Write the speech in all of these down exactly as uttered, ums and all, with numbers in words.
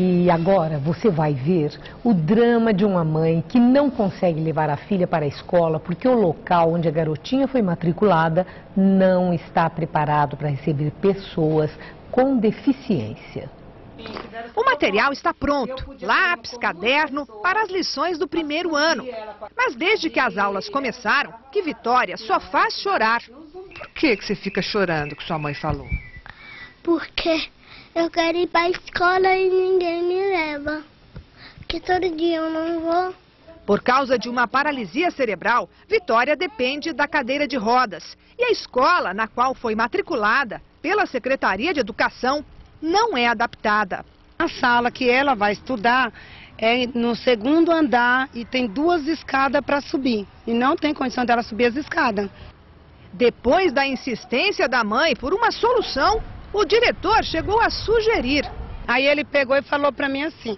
E agora você vai ver o drama de uma mãe que não consegue levar a filha para a escola porque o local onde a garotinha foi matriculada não está preparado para receber pessoas com deficiência. O material está pronto, lápis, caderno, para as lições do primeiro ano. Mas desde que as aulas começaram, que Vitória só faz chorar. Por que que você fica chorando, que sua mãe falou? Porque eu quero ir para a escola e ninguém me leva, porque todo dia eu não vou. Por causa de uma paralisia cerebral, Vitória depende da cadeira de rodas. E a escola na qual foi matriculada pela Secretaria de Educação não é adaptada. A sala que ela vai estudar é no segundo andar e tem duas escadas para subir. E não tem condição dela subir as escadas. Depois da insistência da mãe por uma solução, o diretor chegou a sugerir. Aí ele pegou e falou para mim assim: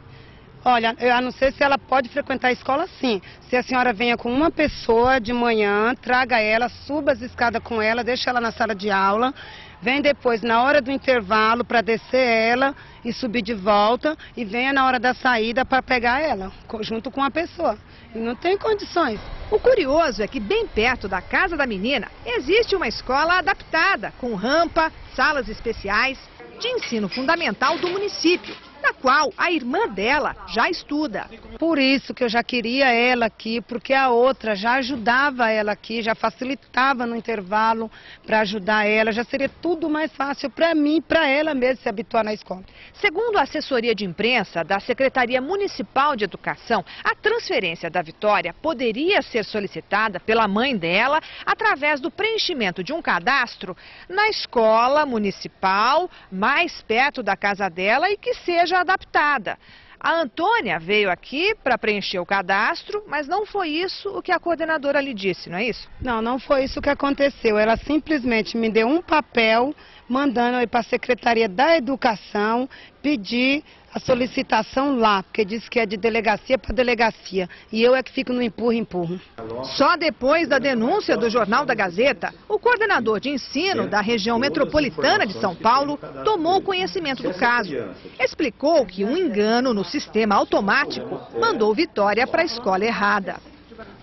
olha, eu não sei se ela pode frequentar a escola assim. Se a senhora venha com uma pessoa de manhã, traga ela, suba as escadas com ela, deixa ela na sala de aula, vem depois na hora do intervalo para descer ela e subir de volta e venha na hora da saída para pegar ela, junto com a pessoa. E não tem condições. O curioso é que bem perto da casa da menina existe uma escola adaptada, com rampa, salas especiais, de ensino fundamental do município, na qual a irmã dela já estuda. Por isso que eu já queria ela aqui, porque a outra já ajudava ela aqui, já facilitava no intervalo para ajudar ela, já seria tudo mais fácil para mim e para ela mesmo se habituar na escola. Segundo a assessoria de imprensa da Secretaria Municipal de Educação, a transferência da Vitória poderia ser solicitada pela mãe dela através do preenchimento de um cadastro na escola municipal mais perto da casa dela e que seja adaptada. A Antônia veio aqui para preencher o cadastro, mas não foi isso o que a coordenadora lhe disse, não é isso? Não, não foi isso que aconteceu. Ela simplesmente me deu um papel mandando eu ir para a Secretaria da Educação pedir a solicitação lá, porque disse que é de delegacia para delegacia. E eu é que fico no empurro-empurro. Só depois da denúncia do Jornal da Gazeta, o coordenador de ensino da região metropolitana de São Paulo tomou conhecimento do caso. Explicou que um engano no sistema automático mandou Vitória para a escola errada.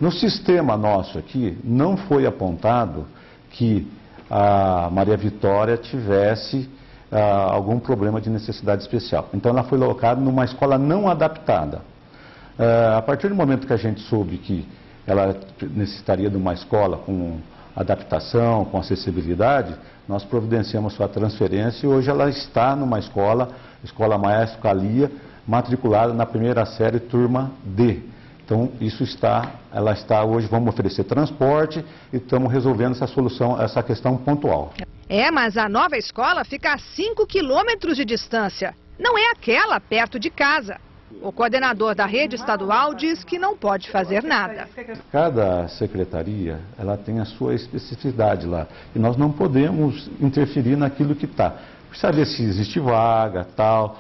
No sistema nosso aqui, não foi apontado que a Maria Vitória tivesse Uh, algum problema de necessidade especial. Então ela foi locada numa escola não adaptada. Uh, a partir do momento que a gente soube que ela necessitaria de uma escola com adaptação, com acessibilidade, nós providenciamos sua transferência e hoje ela está numa escola, escola Maestro Calia, matriculada na primeira série, turma D. Então isso está, ela está hoje, vamos oferecer transporte e estamos resolvendo essa solução, essa questão pontual. É, mas a nova escola fica a cinco quilômetros de distância. Não é aquela perto de casa. O coordenador da rede estadual diz que não pode fazer nada. Cada secretaria, ela tem a sua especificidade lá. E nós não podemos interferir naquilo que está. Saber se existe vaga, tal.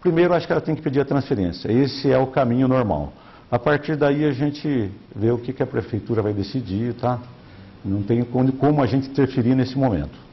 Primeiro, acho que ela tem que pedir a transferência. Esse é o caminho normal. A partir daí, a gente vê o que a prefeitura vai decidir, tá? Não tem como a gente interferir nesse momento.